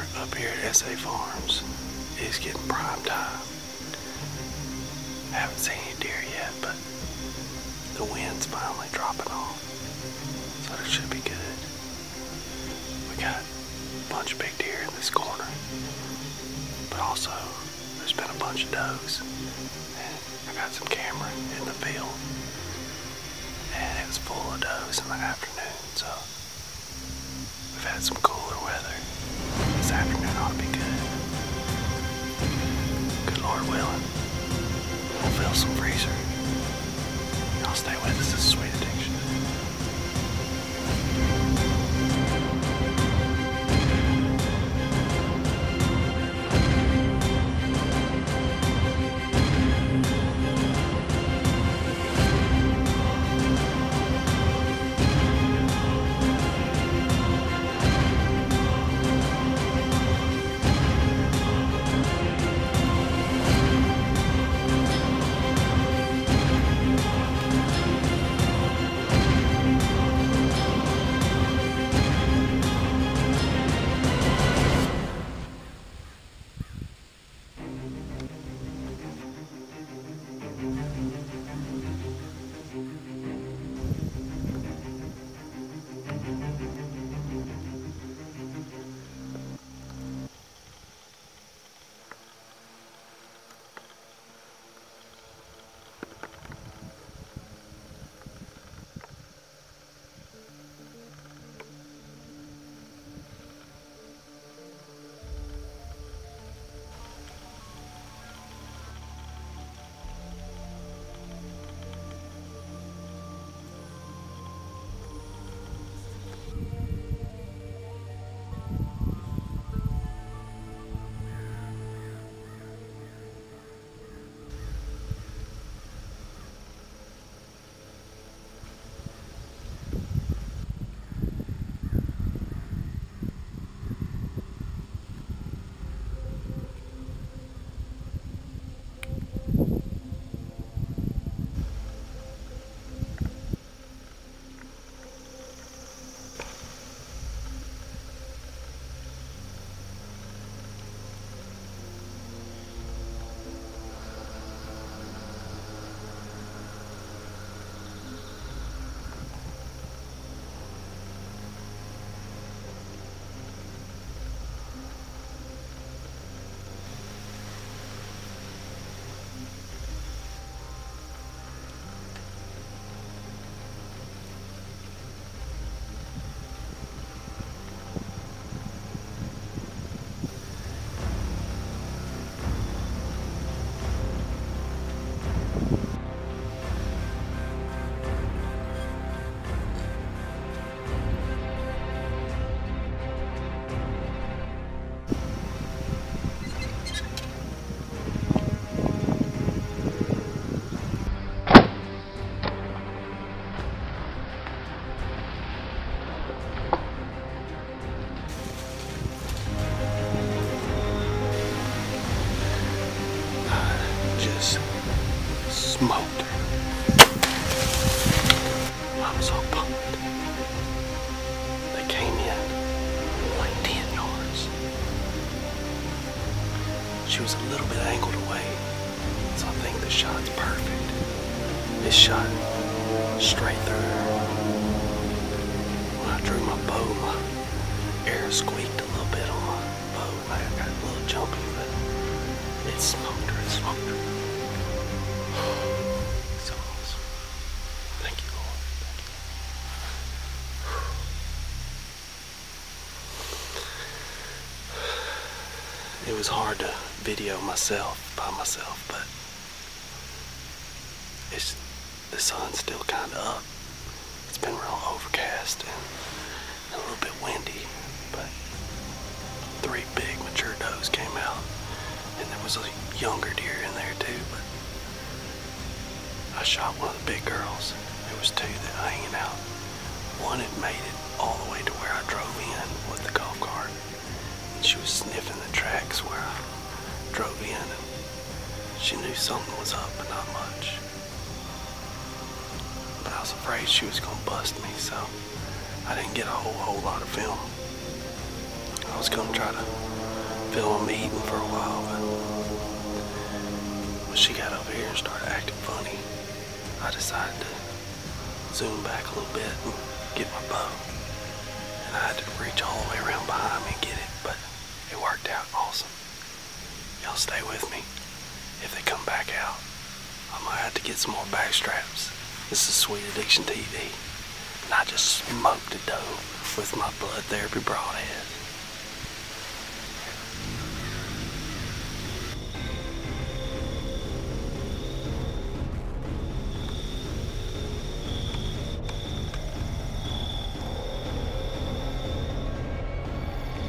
summer up here at SA Farms is getting prime time. I haven't seen any deer yet, but the wind's finally dropping off, so that should be good. We got a bunch of big deer in this corner, but also there's been a bunch of does, and I got some camera in the field, and it was full of does in the afternoon, so we've had some cooler weather. This afternoon ought to be good. Good Lord willing, we'll fill some freezer. Y'all stay with us. This is Sweet Addiction. Smoked her. I'm so pumped. They came in like 10 yards. She was a little bit angled away, so I think the shot's perfect. It shot straight through her. When I drew my bow, my arrow squeaked a little bit on my bow. I got a little jumpy, but it smoked her. It smoked her. So awesome. Thank you, Lord. Thank you. It was hard to video by myself, but the sun's still kind of up. It's been real overcast and a little bit windy, but 3 big mature does came out, and there was a younger deer in there too, but I shot one of the big girls. There was 2 that were hanging out. One had made it all the way to where I drove in with the golf cart. And she was sniffing the tracks where I drove in, and she knew something was up, but not much. But I was afraid she was gonna bust me, so I didn't get a whole lot of film. I I was gonna try to film him eating for a while, but when she got over here and started acting funny, I decided to zoom back a little bit and get my bow. And I had to reach all the way around behind me and get it, but it worked out awesome. Y'all stay with me. If they come back out, I might have to get some more back straps. This is Sweet Addiction TV, and I just smoked a doe with my Blood Therapy Broadhead.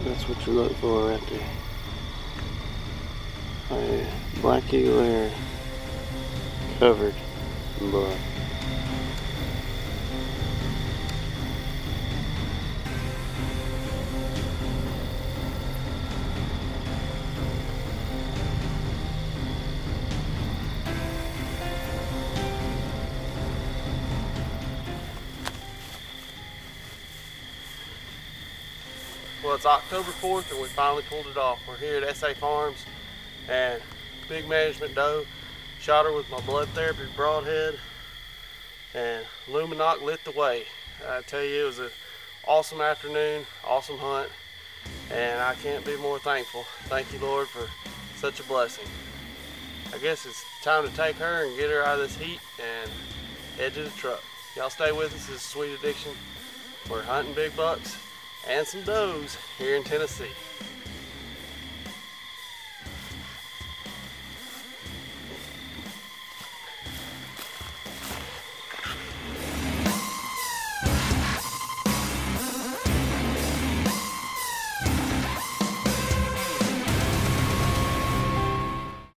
That's what you look for right there. Black eagle hair covered in blood. Well, it's October 4th and we finally pulled it off. We're here at SA Farms and big management doe. Shot her with my Blood Therapy Broadhead and Lumenok lit the way. I tell you, it was an awesome afternoon, awesome hunt, and I can't be more thankful. Thank you, Lord, for such a blessing. I guess it's time to take her and get her out of this heat and head to the truck. Y'all stay with us. This is Sweet Addiction. We're hunting big bucks and some does here in Tennessee.